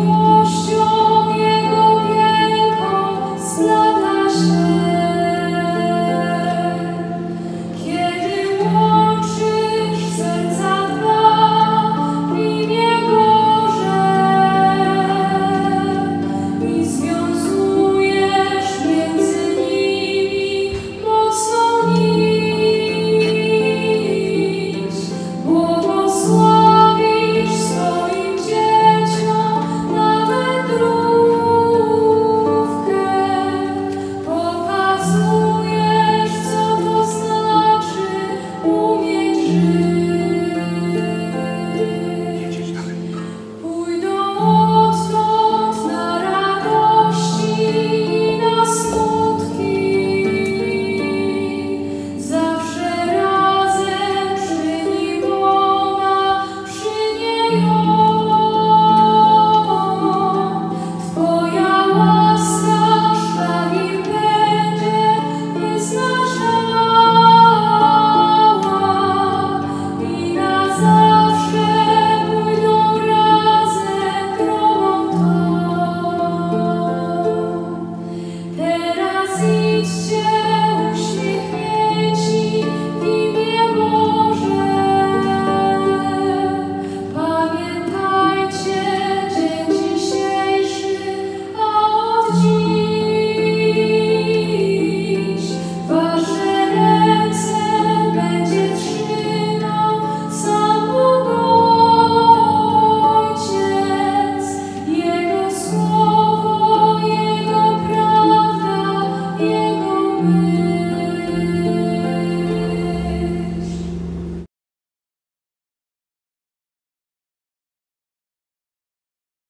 Miłością